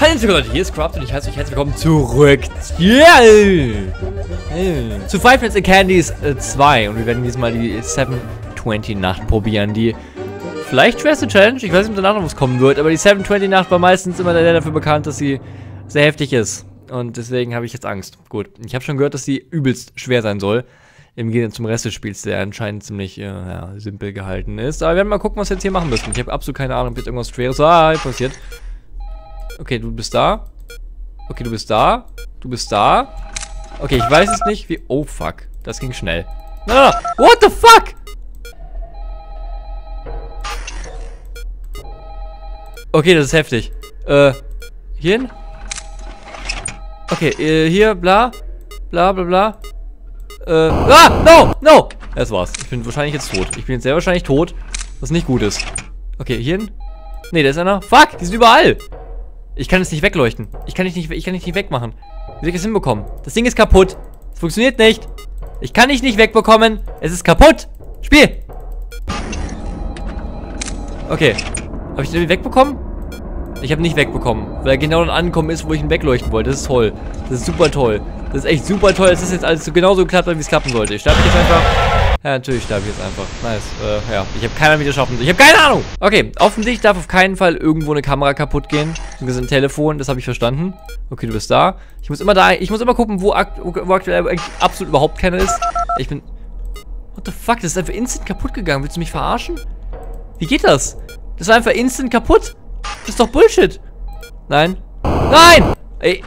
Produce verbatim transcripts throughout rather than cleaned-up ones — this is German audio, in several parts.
Hallo Leute, hier ist Crabb und ich heiße euch herzlich willkommen zurück yeah. Yeah. zu Five Nights at Candy's zwei. Und wir werden diesmal die sieben zwanzig Nacht probieren, die vielleicht schwerste Challenge, ich weiß nicht, ob danach noch was kommen wird, aber die sieben zwanzig Nacht war meistens immer der dafür bekannt, dass sie sehr heftig ist. Und deswegen habe ich jetzt Angst. Gut, ich habe schon gehört, dass sie übelst schwer sein soll. Im Gegensatz zum Rest des Spiels, der anscheinend ziemlich äh, ja, simpel gehalten ist. Aber wir werden mal gucken, was wir jetzt hier machen müssen. Ich habe absolut keine Ahnung, ob jetzt irgendwas Schweres ah, passiert. Okay, du bist da. Okay, du bist da. Du bist da. Okay, ich weiß es nicht, wie... Oh, fuck. Das ging schnell. Ah, what the fuck? Okay, das ist heftig. Äh, hier hin? Okay, äh, hier, bla. Bla, bla, bla. Äh, ah, no, no. Das war's. Ich bin wahrscheinlich jetzt tot. Ich bin jetzt sehr wahrscheinlich tot, was nicht gut ist. Okay, hier hin. Ne, da ist einer. Fuck, die sind überall. Ich kann es nicht wegleuchten. Ich kann es nicht, ich kann nicht wegmachen. Wie soll ich das hinbekommen? Das Ding ist kaputt. Es funktioniert nicht. Ich kann dich nicht wegbekommen. Es ist kaputt. Spiel. Okay. Habe ich den wegbekommen? Ich habe nicht wegbekommen, weil er genau dann angekommen ist, wo ich ihn wegleuchten wollte. Das ist toll. Das ist super toll. Das ist echt super toll. Es ist jetzt alles so genauso geklappt, wie es klappen sollte. Ich sterbe jetzt einfach. Ja, natürlich sterbe ich jetzt einfach. Nice. Äh, ja. Ich habe keiner mit geschaffen. Ich habe keine Ahnung. Okay, offensichtlich darf auf keinen Fall irgendwo eine Kamera kaputt gehen. Beziehungsweise ein Telefon. Das habe ich verstanden. Okay, du bist da. Ich muss immer da. Ich muss immer gucken, wo, akt wo aktuell eigentlich absolut überhaupt keiner ist. Ich bin. What the fuck? Das ist einfach instant kaputt gegangen. Willst du mich verarschen? Wie geht das? Das war einfach instant kaputt. Das ist doch Bullshit. Nein. Nein! Ey.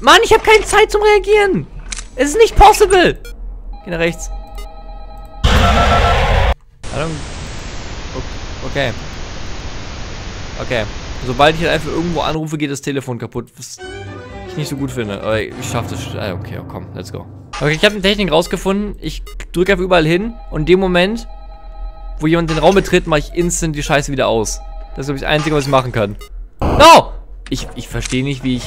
Mann, ich habe keine Zeit zum Reagieren. Es ist nicht possible. Geh nach rechts. Okay. Okay. Sobald ich einfach irgendwo anrufe, geht das Telefon kaputt. Was ich nicht so gut finde. Aber ich schaffe das. Okay, komm, let's go. Okay, ich habe eine Technik rausgefunden. Ich drücke einfach überall hin. Und in dem Moment, wo jemand den Raum betritt, mache ich instant die Scheiße wieder aus. Das ist, glaube ich, das Einzige, was ich machen kann. No! Ich, ich verstehe nicht, wie ich...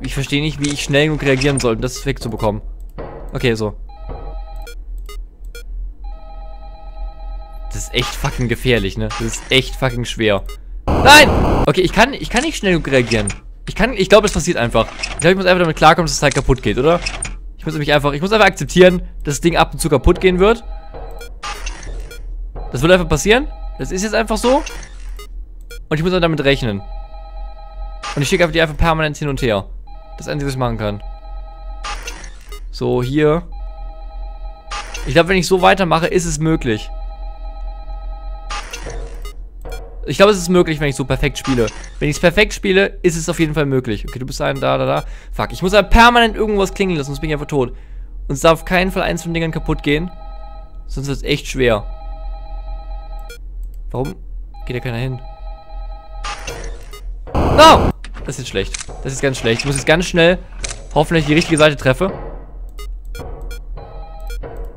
Ich verstehe nicht, wie ich schnell genug reagieren soll, um das wegzubekommen. Okay, so. Das ist echt fucking gefährlich, ne? Das ist echt fucking schwer. Nein! Okay, ich kann, ich kann nicht schnell genug reagieren. Ich kann... Ich glaube, es passiert einfach. Ich glaube, ich muss einfach damit klarkommen, dass das Teil kaputt geht, oder? Ich muss nämlich einfach... Ich muss einfach akzeptieren, dass das Ding ab und zu kaputt gehen wird. Das wird einfach passieren. Das ist jetzt einfach so. Und ich muss auch damit rechnen. Und ich schicke einfach die einfach permanent hin und her. Das Einzige, was ich machen kann. So, hier. Ich glaube, wenn ich so weitermache, ist es möglich. Ich glaube, es ist möglich, wenn ich so perfekt spiele. Wenn ich es perfekt spiele, ist es auf jeden Fall möglich. Okay, du bist ein da, da, da. Fuck, ich muss ja permanent irgendwas klingeln lassen, sonst bin ich einfach tot. Und es darf auf keinen Fall eins von den Dingern kaputt gehen. Sonst wird es echt schwer. Warum geht da keiner hin? No! Das ist jetzt schlecht. Das ist ganz schlecht. Ich muss jetzt ganz schnell hoffen, dass ich die richtige Seite treffe.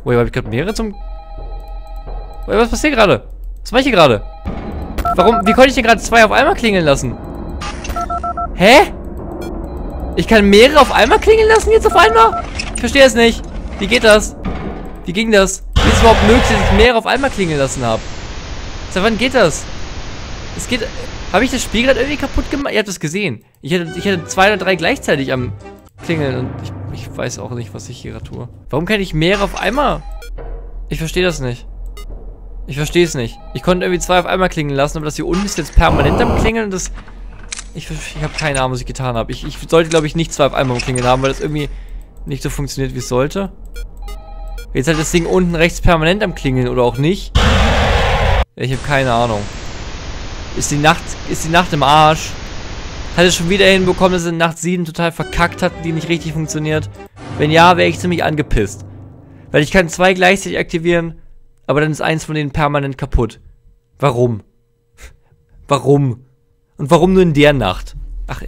Wait, habe ich gerade mehrere zum... Wait, was passiert gerade? Was mache ich hier gerade? Warum? Wie konnte ich denn gerade zwei auf einmal klingeln lassen? Hä? Ich kann mehrere auf einmal klingeln lassen jetzt auf einmal? Ich verstehe es nicht. Wie geht das? Wie ging das? Wie ist es überhaupt möglich, dass ich mehrere auf einmal klingeln lassen habe? Seit wann geht das? Es geht... Habe ich das Spiel gerade irgendwie kaputt gemacht? Ihr habt es gesehen. Ich hatte, ich hatte zwei oder drei gleichzeitig am Klingeln und ich, ich weiß auch nicht, was ich hier gerade tue. Warum kann ich mehrere auf einmal? Ich verstehe das nicht. Ich verstehe es nicht. Ich konnte irgendwie zwei auf einmal klingeln lassen, aber das hier unten ist jetzt permanent am Klingeln und das... Ich, ich habe keine Ahnung, was ich getan habe. Ich, ich sollte, glaube ich, nicht zwei auf einmal am Klingeln haben, weil das irgendwie nicht so funktioniert, wie es sollte. Jetzt hat das Ding unten rechts permanent am Klingeln oder auch nicht. Ich habe keine Ahnung. Ist die Nacht, ist die Nacht im Arsch. Hat es schon wieder hinbekommen, dass es in Nacht sieben total verkackt hat, die nicht richtig funktioniert? Wenn ja, wäre ich ziemlich angepisst. Weil ich kann zwei gleichzeitig aktivieren, aber dann ist eins von denen permanent kaputt. Warum? Warum? Und warum nur in der Nacht? Ach, I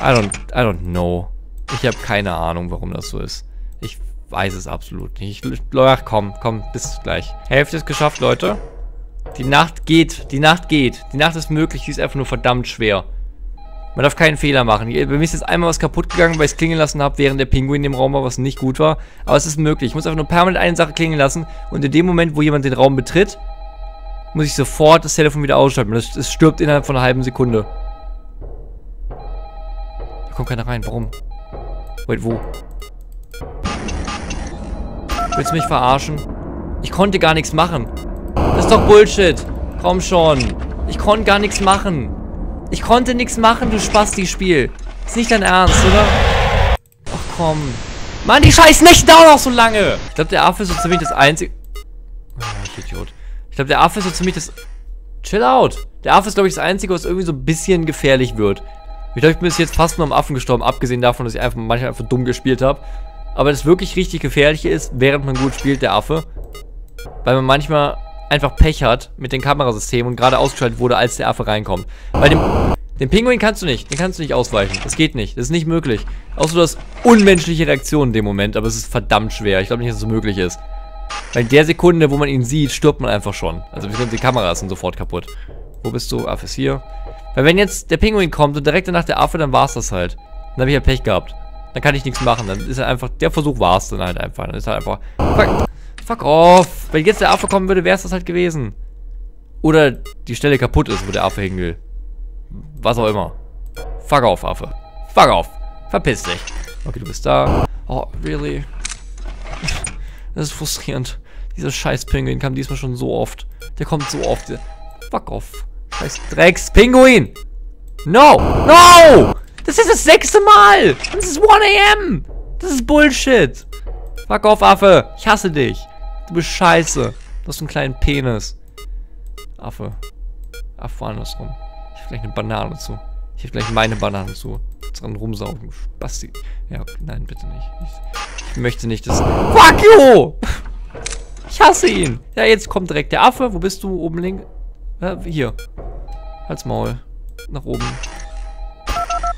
don't, I don't know. Ich habe keine Ahnung, warum das so ist. Ich weiß es absolut nicht. Ich, ach komm, komm, bis gleich. Hälfte ist geschafft, Leute. Die Nacht geht, die Nacht geht. Die Nacht ist möglich, die ist einfach nur verdammt schwer. Man darf keinen Fehler machen. Bei mir ist jetzt einmal was kaputt gegangen, weil ich es klingeln lassen habe, während der Pinguin in dem Raum war, was nicht gut war. Aber es ist möglich. Ich muss einfach nur permanent eine Sache klingeln lassen und in dem Moment, wo jemand den Raum betritt, muss ich sofort das Telefon wieder ausschalten. Das, das stirbt innerhalb von einer halben Sekunde. Da kommt keiner rein. Warum? Wait, wo? Willst du mich verarschen? Ich konnte gar nichts machen. Das ist doch Bullshit. Komm schon. Ich konnte gar nichts machen. Ich konnte nichts machen, du Spasti-Spiel. Ist nicht dein Ernst, oder? Ach komm. Mann, die scheiß Nächte dauern noch so lange. Ich glaube, der Affe ist so ziemlich das einzige... Oh, ich Idiot. Ich glaube, der Affe ist so ziemlich das... Chill out. Der Affe ist, glaube ich, das einzige, was irgendwie so ein bisschen gefährlich wird. Ich glaube, ich bin jetzt fast nur am Affen gestorben, abgesehen davon, dass ich einfach manchmal einfach dumm gespielt habe. Aber das wirklich richtig Gefährliche ist, während man gut spielt, der Affe. Weil man manchmal einfach Pech hat mit den Kamerasystemen und gerade ausgeschaltet wurde, als der Affe reinkommt. Bei dem... Den Pinguin kannst du nicht. Den kannst du nicht ausweichen. Das geht nicht. Das ist nicht möglich. Außer du hast unmenschliche Reaktionen in dem Moment, aber es ist verdammt schwer. Ich glaube nicht, dass es möglich ist. Weil in der Sekunde, wo man ihn sieht, stirbt man einfach schon. Also die Kameras sind sofort kaputt. Wo bist du? Affe ist hier. Weil wenn jetzt der Pinguin kommt und direkt danach der Affe, dann war's das halt. Dann habe ich halt Pech gehabt. Dann kann ich nichts machen. Dann ist halt einfach... Der Versuch war's dann halt einfach. Dann ist halt einfach... Fuck, fuck off. Wenn jetzt der Affe kommen würde, wäre es das halt gewesen. Oder die Stelle kaputt ist, wo der Affe hin will. Was auch immer. Fuck off, Affe. Fuck off. Verpiss dich. Okay, du bist da. Oh, really? Das ist frustrierend. Dieser scheiß Pinguin kam diesmal schon so oft. Der kommt so oft. Fuck off. Scheiß Drecks Pinguin. No. No. Das ist das sechste Mal. Das ist one A M Das ist Bullshit. Fuck off, Affe. Ich hasse dich. Du bist scheiße. Du hast einen kleinen Penis. Affe. Affe andersrum. Ich hab gleich eine Banane zu. Ich hab gleich meine Banane zu. Dran rumsaugen. Spasti. Ja, okay, nein, bitte nicht. Ich, ich möchte nicht, dass... Fuck you! Ich hasse ihn. Ja, jetzt kommt direkt der Affe. Wo bist du? Oben links? Ja, hier. Halt's Maul. Nach oben.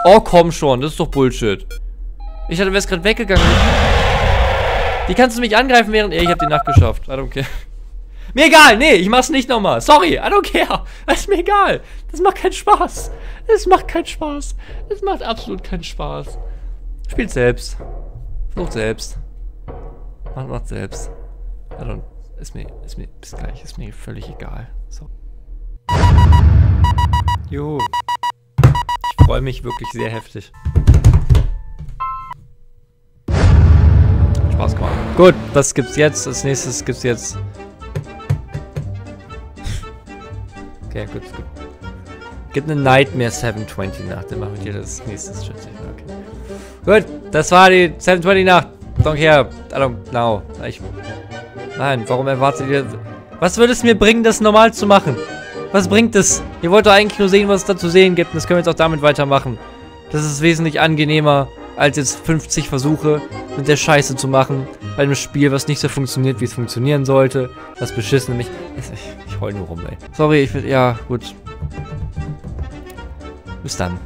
Oh, komm schon. Das ist doch Bullshit. Ich hatte, wär's gerade weggegangen. Wie kannst du mich angreifen, während... Ey, ich hab die Nacht geschafft. I don't care. Mir egal, nee, ich mach's nicht nochmal. Sorry, I don't care. Das ist mir egal. Das macht keinen Spaß. Das macht keinen Spaß. Das macht absolut keinen Spaß. Spielt selbst. Versucht selbst. Macht, macht selbst. I don't, ist mir, ist mir, bis gleich, ist mir völlig egal. So. Jo. Ich freue mich wirklich sehr heftig. Spaß gemacht. Gut, das gibt's jetzt. Als nächstes gibt's jetzt... Ja, gut, gut. Gibt eine Nightmare sieben zwanzig Nacht, dann machen wir dir das nächste Schütze. Okay. Gut, das war die sieben zwanzig Nacht. Don't care, I don't know. Ich, nein, warum erwartet ihr... Was würde es mir bringen, das normal zu machen? Was bringt es? Ihr wollt doch eigentlich nur sehen, was es da zu sehen gibt. Und das können wir jetzt auch damit weitermachen. Das ist wesentlich angenehmer, als jetzt fünfzig Versuche mit der Scheiße zu machen. Bei einem Spiel, was nicht so funktioniert, wie es funktionieren sollte. Das beschissen mich... Ich heul nur rum, ey. Sorry, ich will... Ja, gut. Bis dann.